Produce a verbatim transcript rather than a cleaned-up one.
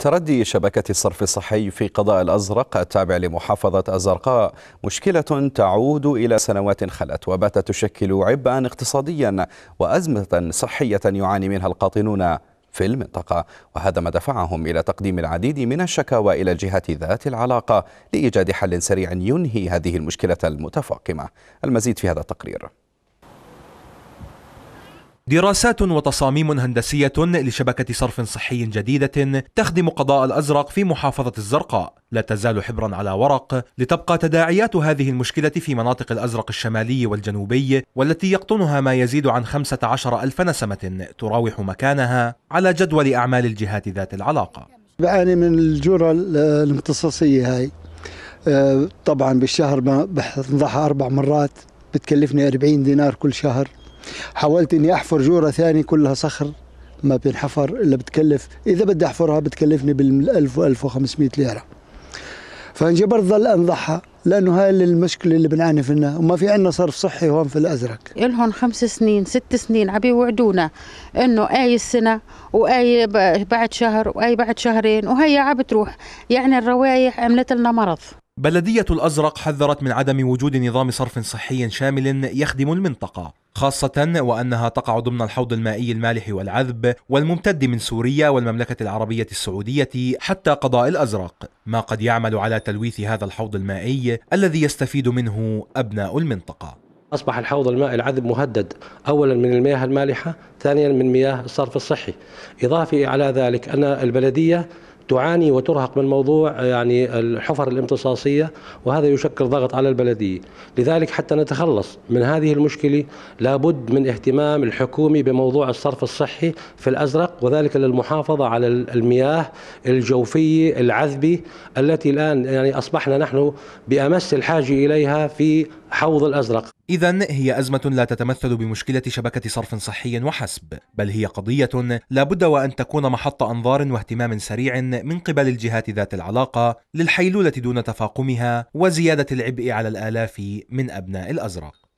تردي شبكة الصرف الصحي في قضاء الأزرق التابع لمحافظة الزرقاء مشكلة تعود إلى سنوات خلت، وباتت تشكل عبئا اقتصاديا وأزمة صحية يعاني منها القاطنون في المنطقة، وهذا ما دفعهم إلى تقديم العديد من الشكاوى إلى الجهات ذات العلاقة لإيجاد حل سريع ينهي هذه المشكلة المتفاقمة. المزيد في هذا التقرير. دراسات وتصاميم هندسية لشبكة صرف صحي جديدة تخدم قضاء الأزرق في محافظة الزرقاء لا تزال حبرا على ورق، لتبقى تداعيات هذه المشكلة في مناطق الأزرق الشمالي والجنوبي، والتي يقطنها ما يزيد عن خمسة عشر ألف نسمة تراوح مكانها على جدول أعمال الجهات ذات العلاقة. بعاني من الجرة الامتصاصية هاي، طبعا بالشهر بنضعها أربع مرات، بتكلفني أربعين دينار كل شهر. حاولت اني احفر جوره ثاني كلها صخر، ما بينحفر الا بتكلف، اذا بدي احفرها بتكلفني بالألف وألف وخمسمائة ليره، فانجبرت ظل انضحها لانه هاي المشكله اللي بنعاني منها، وما في عندنا صرف صحي هون في الازرق. الهم خمس سنين ست سنين عم بيوعدونا انه اي السنه واي بعد شهر واي بعد شهرين، وهي عم بتروح، يعني الروايح عملت لنا مرض. بلدية الأزرق حذرت من عدم وجود نظام صرف صحي شامل يخدم المنطقة، خاصة وأنها تقع ضمن الحوض المائي المالح والعذب والممتد من سوريا والمملكة العربية السعودية حتى قضاء الأزرق، ما قد يعمل على تلويث هذا الحوض المائي الذي يستفيد منه أبناء المنطقة. أصبح الحوض المائي العذب مهدد، أولا من المياه المالحة، ثانيا من مياه الصرف الصحي. إضافة على ذلك أن البلدية تعاني وترهق من موضوع يعني الحفر الامتصاصية، وهذا يشكل ضغط على البلدية. لذلك حتى نتخلص من هذه المشكلة لابد من اهتمام الحكومي بموضوع الصرف الصحي في الأزرق، وذلك للمحافظة على المياه الجوفية العذبة التي الآن يعني أصبحنا نحن بأمس الحاجة إليها في حوض الأزرق. إذن هي أزمة لا تتمثل بمشكلة شبكة صرف صحي وحسب، بل هي قضية لا بد وأن تكون محط أنظار واهتمام سريع من قبل الجهات ذات العلاقة للحيلولة دون تفاقمها وزيادة العبء على الآلاف من أبناء الأزرق.